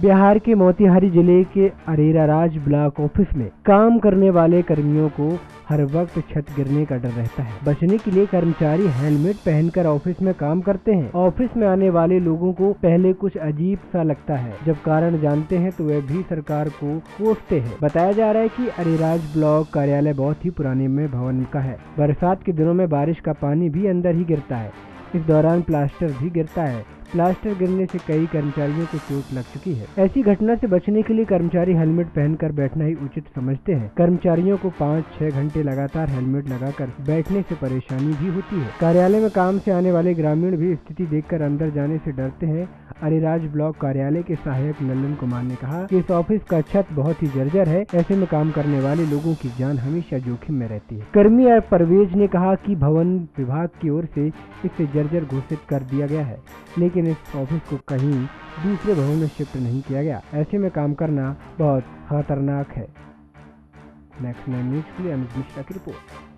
बिहार के मोतिहारी जिले के अरेराज ब्लॉक ऑफिस में काम करने वाले कर्मियों को हर वक्त छत गिरने का डर रहता है। बचने के लिए कर्मचारी हेलमेट पहनकर ऑफिस में काम करते हैं। ऑफिस में आने वाले लोगों को पहले कुछ अजीब सा लगता है, जब कारण जानते हैं तो वे भी सरकार को कोसते हैं। बताया जा रहा है कि अरेराज ब्लॉक कार्यालय बहुत ही पुराने में भवन का है। बरसात के दिनों में बारिश का पानी भी अंदर ही गिरता है, इस दौरान प्लास्टर भी गिरता है। प्लास्टर गिरने से कई कर्मचारियों को चोट लग चुकी है। ऐसी घटना से बचने के लिए कर्मचारी हेलमेट पहनकर बैठना ही उचित समझते हैं। कर्मचारियों को 5-6 घंटे लगातार हेलमेट लगाकर बैठने से परेशानी भी होती है। कार्यालय में काम से आने वाले ग्रामीण भी स्थिति देखकर अंदर जाने से डरते हैं। अरेराज ब्लॉक कार्यालय के सहायक लल्लन कुमार ने कहा कि इस ऑफिस का छत बहुत ही जर्जर है, ऐसे में काम करने वाले लोगों की जान हमेशा जोखिम में रहती है। कर्मी परवेज ने कहा कि भवन विभाग की ओर से इसे जर्जर घोषित कर दिया गया है, लेकिन इस ऑफिस को कहीं दूसरे भवन में शिफ्ट नहीं किया गया। ऐसे में काम करना बहुत खतरनाक है। नेक्स्ट9 न्यूज़ के लिए अमित मिश्रा की रिपोर्ट।